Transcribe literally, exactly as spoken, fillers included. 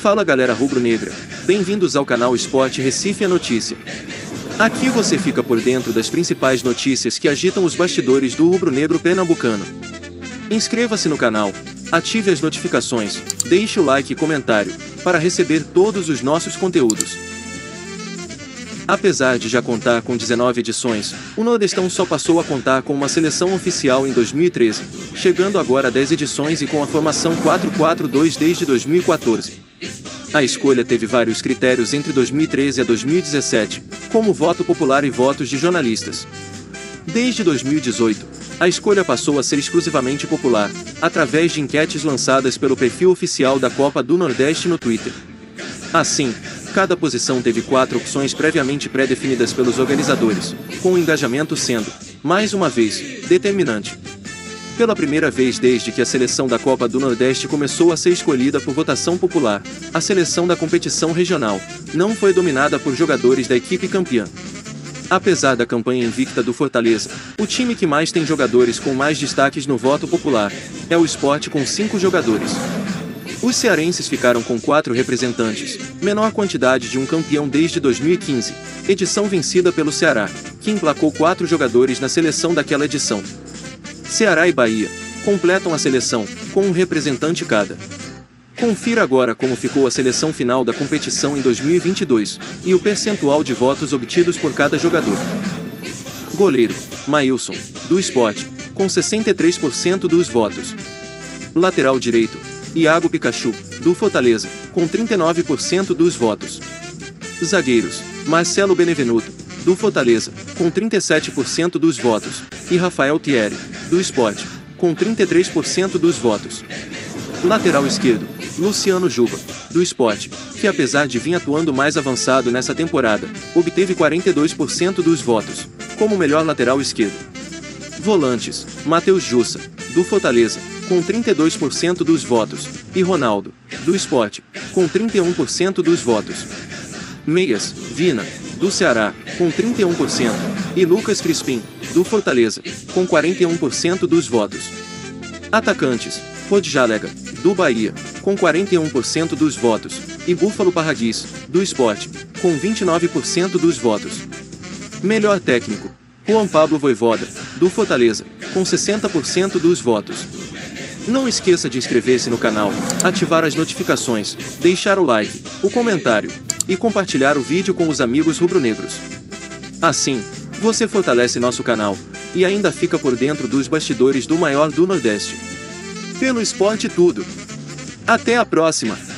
Fala galera rubro-negra, bem-vindos ao canal Sport Recife é Notícia. Aqui você fica por dentro das principais notícias que agitam os bastidores do rubro-negro pernambucano. Inscreva-se no canal, ative as notificações, deixe o like e comentário, para receber todos os nossos conteúdos. Apesar de já contar com dezenove edições, o Nordestão só passou a contar com uma seleção oficial em dois mil e treze, chegando agora a dez edições e com a formação quatro quatro dois desde dois mil e quatorze. A escolha teve vários critérios entre dois mil e treze a dois mil e dezessete, como voto popular e votos de jornalistas. Desde dois mil e dezoito, a escolha passou a ser exclusivamente popular, através de enquetes lançadas pelo perfil oficial da Copa do Nordeste no Twitter. Assim, cada posição teve quatro opções previamente pré-definidas pelos organizadores, com o engajamento sendo, mais uma vez, determinante. Pela primeira vez desde que a seleção da Copa do Nordeste começou a ser escolhida por votação popular, a seleção da competição regional não foi dominada por jogadores da equipe campeã. Apesar da campanha invicta do Fortaleza, o time que mais tem jogadores com mais destaques no voto popular é o Sport com cinco jogadores. Os cearenses ficaram com quatro representantes, menor quantidade de um campeão desde dois mil e quinze, edição vencida pelo Ceará, que emplacou quatro jogadores na seleção daquela edição. Ceará e Bahia completam a seleção, com um representante cada. Confira agora como ficou a seleção final da competição em dois mil e vinte e dois, e o percentual de votos obtidos por cada jogador. Goleiro, Maílson, do Sport, com sessenta e três por cento dos votos. Lateral direito, Iago Pikachu, do Fortaleza, com trinta e nove por cento dos votos. Zagueiros, Marcelo Benevenuto, do Fortaleza, com trinta e sete por cento dos votos, e Rafael Thierry, do Sport, com trinta e três por cento dos votos. Lateral esquerdo, Luciano Juba, do Sport, que apesar de vir atuando mais avançado nessa temporada, obteve quarenta e dois por cento dos votos, como melhor lateral esquerdo. Volantes, Matheus Jussa, do Fortaleza, com trinta e dois por cento dos votos, e Ronaldo, do Sport, com trinta e um por cento dos votos. Meias, Vina, do Ceará, com trinta e um por cento, e Lucas Crispim, do Fortaleza, com quarenta e um por cento dos votos. Atacantes, Rodjalega, do Bahia, com quarenta e um por cento dos votos, e Búfalo Parraguis, do Sport, com vinte e nove por cento dos votos. Melhor técnico, Juan Pablo Voivoda, do Fortaleza, com sessenta por cento dos votos. Não esqueça de inscrever-se no canal, ativar as notificações, deixar o like, o comentário e compartilhar o vídeo com os amigos rubro-negros. Assim, você fortalece nosso canal e ainda fica por dentro dos bastidores do maior do Nordeste. Pelo esporte tudo. Até a próxima!